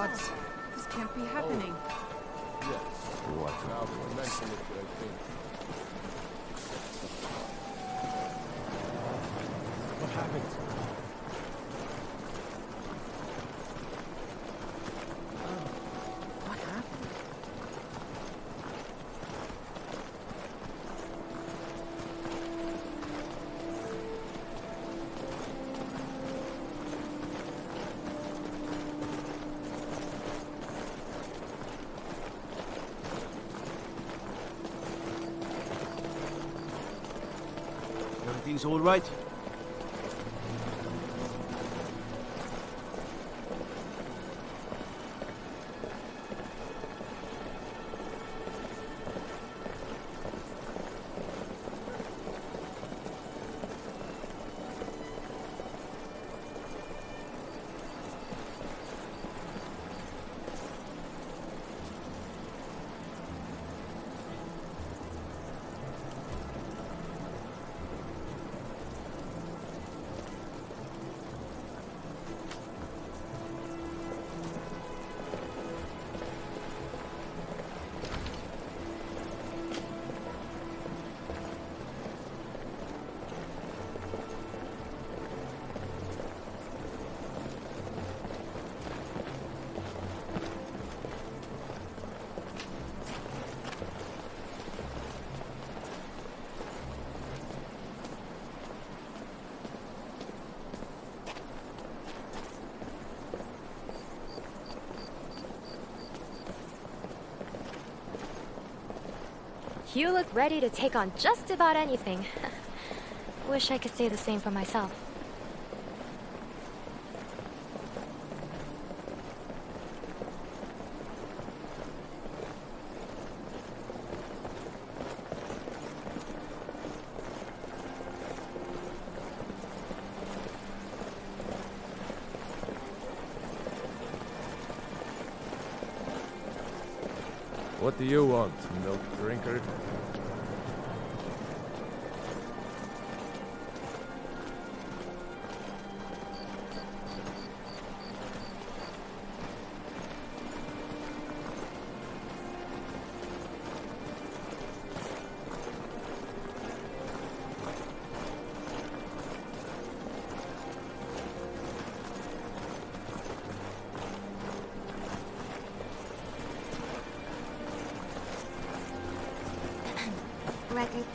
gods. This can't be happening. Oh. Yes. What? Now we mention it, I think. What happened? Oh. What happened? Everything's all right? You look ready to take on just about anything. Wish I could say the same for myself. What do you want, milk drinker? Record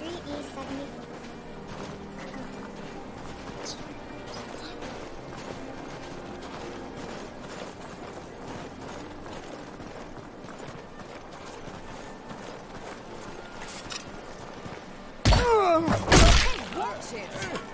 3E74. Watch it!